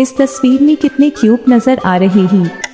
इस तस्वीर में कितने क्यूट नजर आ रहे हैं।